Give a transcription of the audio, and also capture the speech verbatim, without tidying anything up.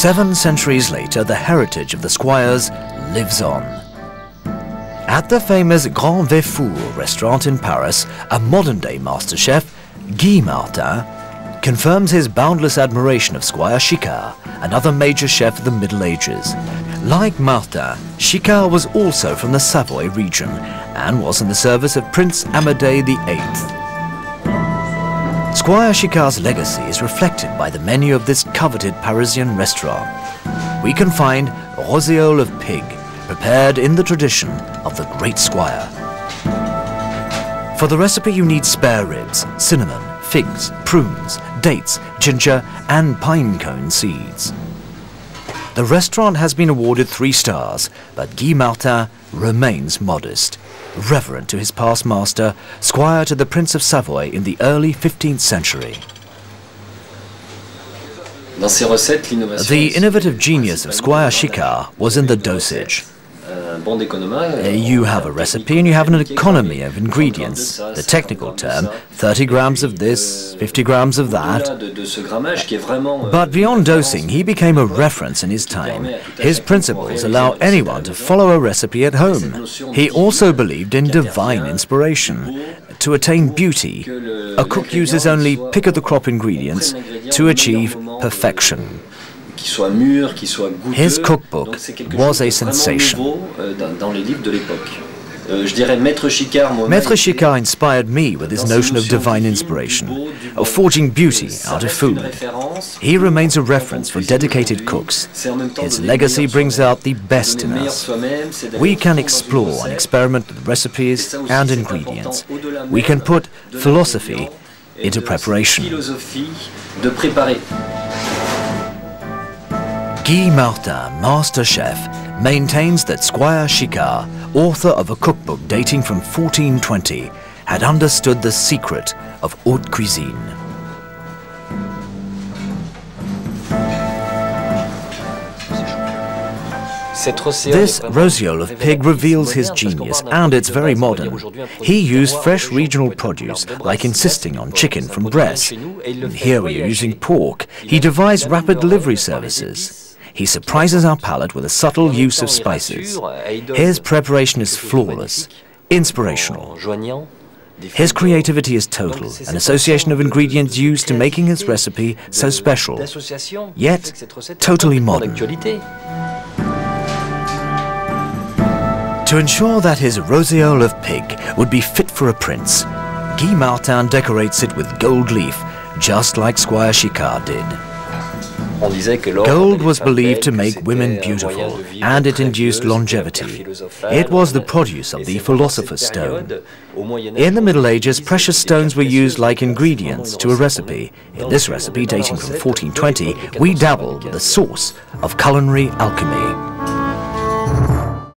Seven centuries later, the heritage of the Squires lives on. At the famous Grand Vefour restaurant in Paris, a modern-day master chef, Guy Martin, confirms his boundless admiration of Squire Chiquart, another major chef of the Middle Ages. Like Martin, Chiquart was also from the Savoy region and was in the service of Prince Amadeus the eighth. Squire Chiquart's legacy is reflected by the menu of this coveted Parisian restaurant. We can find rossignol of pig, prepared in the tradition of the great Squire. For the recipe you need spare ribs, cinnamon, figs, prunes, dates, ginger and pinecone seeds. The restaurant has been awarded three stars, but Guy Martin remains modest, reverent to his past master, squire to the Prince of Savoy in the early fifteenth century. The innovative genius of Squire Chiquart was in the dosage. You have a recipe and you have an economy of ingredients. The technical term, thirty grams of this, fifty grams of that. But beyond dosing, he became a reference in his time. His principles allow anyone to follow a recipe at home. He also believed in divine inspiration. To attain beauty, a cook uses only pick-of-the-crop ingredients to achieve perfection. His cookbook was a sensation. Maître Chiquart inspired me with his notion of divine inspiration, of forging beauty out of food. He remains a reference for dedicated cooks. His legacy brings out the best in us. We can explore and experiment with recipes and ingredients. We can put philosophy into preparation. Guy Martin, master chef, maintains that Squire Chiquart, author of a cookbook dating from fourteen twenty, had understood the secret of haute cuisine. This rossignol of pig reveals his genius, and it's very modern. He used fresh regional produce, like insisting on chicken from Bresse. Here we are using pork. He devised rapid delivery services. He surprises our palate with a subtle use of spices. His preparation is flawless, inspirational. His creativity is total, an association of ingredients used to making his recipe so special, yet totally modern. To ensure that his rossignol of pig would be fit for a prince, Guy Martin decorates it with gold leaf, just like Squire Chiquart did. Gold was believed to make women beautiful, and it induced longevity. It was the produce of the philosopher's stone. In the Middle Ages, precious stones were used like ingredients to a recipe. In this recipe, dating from fourteen twenty, we dabble with the source of culinary alchemy.